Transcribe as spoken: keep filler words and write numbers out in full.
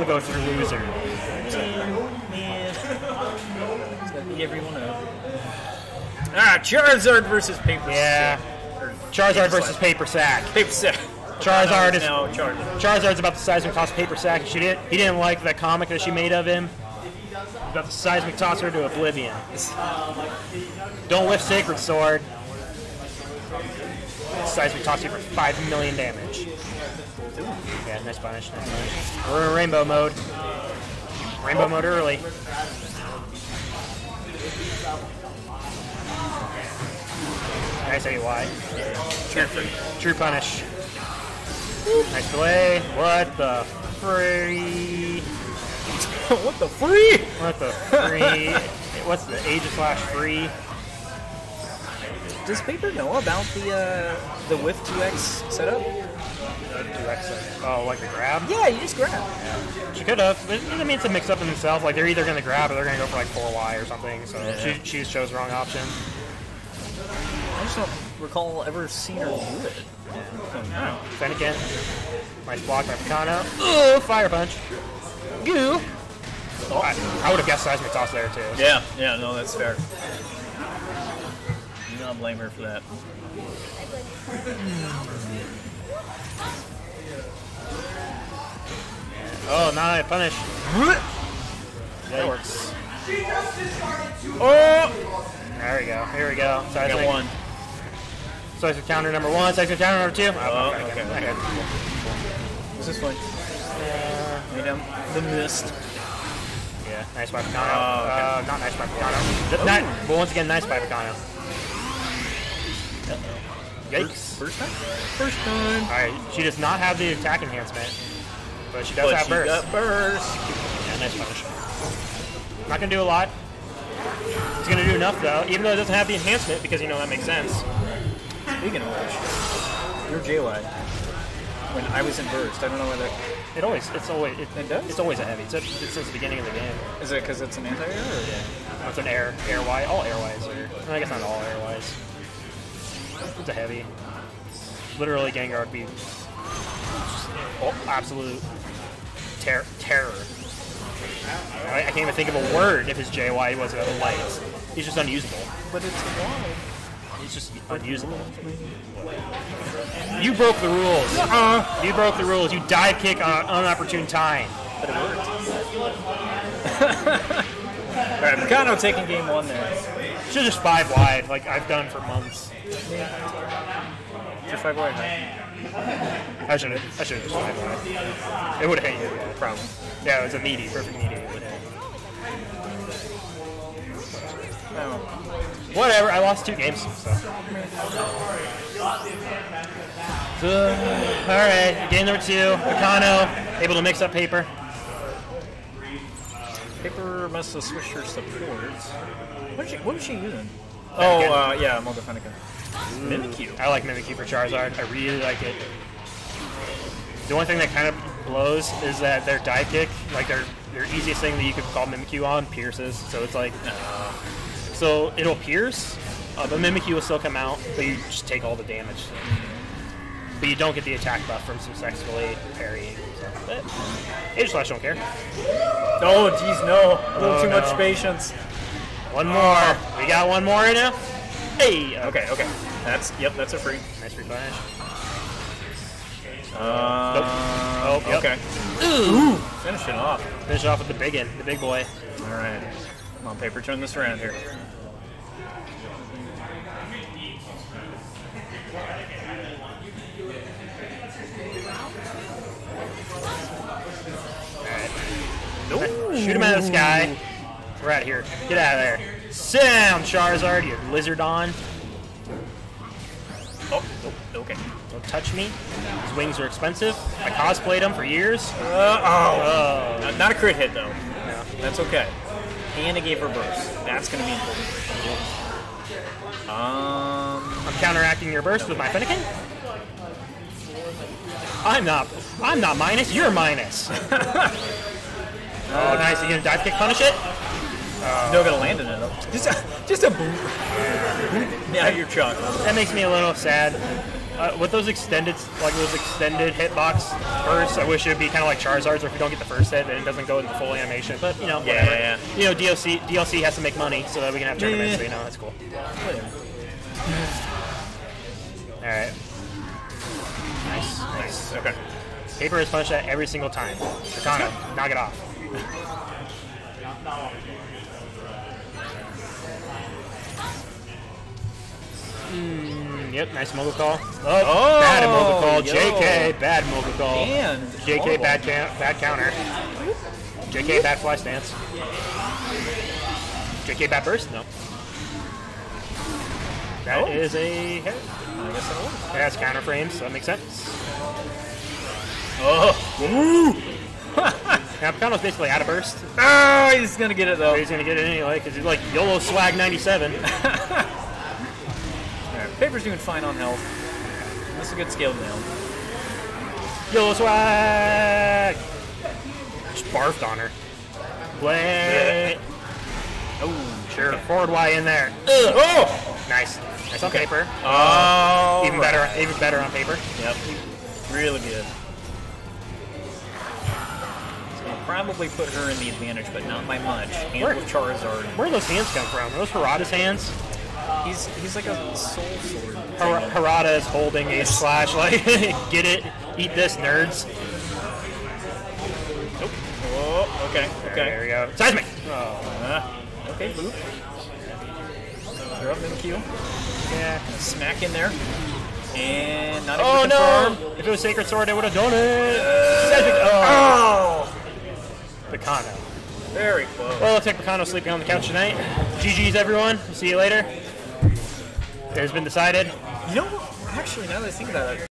don't want to go through loser. So. It's going to be everyone over. Ah, Charizard versus Paper yeah. Sack. Or Charizard versus Paper Sack. Paper Sack. Charizard is no, Charizard. Charizard's about the size of a toss Paper Sack. She did. He didn't like that comic that she made of him. About the seismic tosser to oblivion. Don't lift Sacred Sword. Seismic tosser for five million damage. Yeah, nice punish, nice punish. We're in rainbow mode. Rainbow mode early. Nice A Y. True, true punish. Nice delay. What the free? What the free? What the free? What's the Aegislash free? Does Paper know about the uh, the whiff two X setup? two X setup. Oh, like the grab? Yeah, you just grab. Yeah. She could have. I mean, it's a mix up in itself. Like, they're either going to grab or they're going to go for like four Y or something. So yeah. she, she chose the wrong option. I just don't recall ever seeing her do it. Yeah. Oh, no. Fennekin. Nice block by Picano. Oh, fire punch. Goo. Oh, I, I would have guessed seismic toss there too. Yeah, yeah, no, that's fair. You don't blame her for that. Oh, not a punish. That works. Oh, there we go. Here we go. Seismic we one. Seismic counter number one. Seismic counter number two. Oh, oh okay. okay. okay. What's this one? Uh, made him the mist. Yeah, nice by Picano. Oh, okay. uh, not nice by Picano. Not, but once again, nice by Picano. Yikes. First time? First time. Alright, she does not have the attack enhancement, but she does but have she burst. Got burst. Yeah, nice punish. Not going to do a lot. It's going to do enough, though, even though it doesn't have the enhancement, because, you know, that makes sense. Speaking of which, your J Y, when I was in burst, I don't know whether... It always, it's always, it, it does? It's always a heavy. It's, a, it's since the beginning of the game. Is it because it's an anti-air? Yeah. Oh, it's an air, air Y. All air Ys are. I guess not all air Ys. It's a heavy. Literally, Gengar would be oh, absolute ter terror. I, I can't even think of a word if his J Y was a light. He's just unusable. But it's wild. It's just unusable. You broke the rules. Uh, you broke the rules. You dive kick on an unopportune time. But it worked. Alright, Picano taking game one there. Should just five wide, like I've done for months. Just five wide, huh? I should have. I should have just five wide. It would have hit you, no problem. Yeah, it was a meaty, perfect meaty. It would have. No. Whatever, I lost two games. So. So, alright, game number two. Picano, able to mix up Paper. Paper must have switched her supports. What, what was she using? Oh, uh, yeah, Moltres Fennekin. Mimikyu. I like Mimikyu for Charizard. I really like it. The only thing that kind of blows is that their dive kick, like their, their easiest thing that you could call Mimikyu on, pierces. So it's like... Uh, So it'll pierce, uh, but Mimikyu will still come out, but you just take all the damage. So. But you don't get the attack buff from successfully parrying. So. Aegislash don't care. Oh, jeez, no. A little oh, too no. much patience. One more. Oh. We got one more right now. Hey. Okay, okay. That's, yep, that's a free. Nice free punish. Uh, nope. Oh, yep. Okay. Ooh. Finish it off. Finish it off with the big end, the big boy. All right. Come on, Paper, turn this around here. Alright. Shoot him out of the sky. We're out of here. Get out of there. Sit down, Charizard, you Lizardon. Oh, oh, okay. Don't touch me. His wings are expensive. I cosplayed him for years. Uh, oh. oh. Not, not a crit hit, though. No. That's okay. And it gave her burst. That's going to be important. Um, I'm counteracting your burst no. with my Fennekin. I'm not. I'm not minus. You're minus. uh, oh, nice. Are you gonna dive kick punish it? Uh, no, gonna land in it. Though. Just, a, just a boom. Now you're chucked. That makes me a little sad. uh, with those extended, like those extended hitbox bursts, I wish it would be kind of like Charizard's, or if you don't get the first hit, then it doesn't go into full animation. But you know, whatever. Yeah, yeah, yeah. You know, D L C D L C has to make money so that we can have tournaments. Yeah. So, you know, that's cool. All right. Nice, nice. Okay. Paper is punched at every single time. Picano, knock it off. Mm, yep, nice Moga call. Oh, oh, bad Moga call. Yo. J K, bad Moga call. Man, J K, bad, bad counter. J K, bad fly stance. J K, bad burst? No. That oh. is a hit. I guess that'll work. It has counter frames, so that makes sense. Oh! Ooh! Now, Picano's basically out of burst. Oh, he's gonna get it though. But he's gonna get it anyway, because he's like YOLO Swag ninety-seven. Alright, Paper's doing fine on health. That's a good scaled nail. YOLO Swag! Just barfed on her. Play! Oh, sure. Okay. Forward Y in there. Ugh. Oh! Nice. Nice on okay. Paper. Oh! Even right. better, even better on Paper. Yep. Really good. Probably put her in the advantage, but not by much. And where, with Charizard. Where do those hands come from? Are those Harada's hands? He's he's like a soul sword. Har Harada is holding a slash, like, get it, eat this, nerds. Nope. Oh, okay, okay. There we go. Seismic! Oh, uh, okay, boop. You're up, Mimikyu. Yeah, smack in there. And not oh, no! Confirm. If it was Sacred Sword, I would have done it! Uh, Seismic! Oh! oh. Picano. Very close. Well, looks like Picano's sleeping on the couch tonight. G G's everyone. See you later. There's been decided. You know what? Actually, now that I think about it.